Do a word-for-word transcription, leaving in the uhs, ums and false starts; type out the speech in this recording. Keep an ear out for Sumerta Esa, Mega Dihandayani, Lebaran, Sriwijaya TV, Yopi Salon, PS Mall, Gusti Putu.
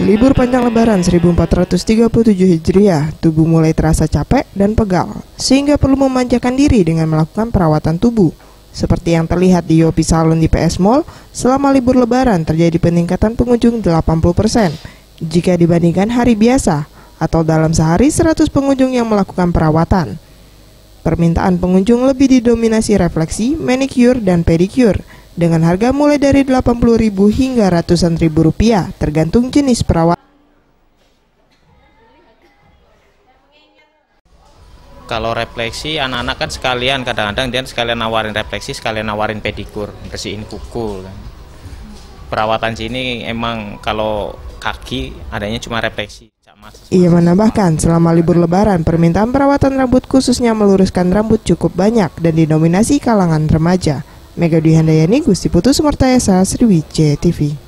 Libur panjang lebaran seribu empat ratus tiga puluh tujuh Hijriah, tubuh mulai terasa capek dan pegal, sehingga perlu memanjakan diri dengan melakukan perawatan tubuh. Seperti yang terlihat di Yopi Salon di P S Mall, selama libur lebaran terjadi peningkatan pengunjung delapan puluh persen jika dibandingkan hari biasa, atau dalam sehari seratus pengunjung yang melakukan perawatan. Permintaan pengunjung lebih didominasi refleksi, manicure, dan pedicure, dengan harga mulai dari delapan puluh ribu rupiah hingga ratusan ribu rupiah, tergantung jenis perawatan. Kalau refleksi, anak-anak kan sekalian, kadang-kadang dia sekalian nawarin refleksi, sekalian nawarin pedikur, bersihin kuku. Perawatan sini emang kalau kaki adanya cuma refleksi. Ia menambahkan, selama libur lebaran, permintaan perawatan rambut khususnya meluruskan rambut cukup banyak dan didominasi kalangan remaja. Mega Dihandayani, Gusti Putu, Sumerta Esa, Sriwijaya T V.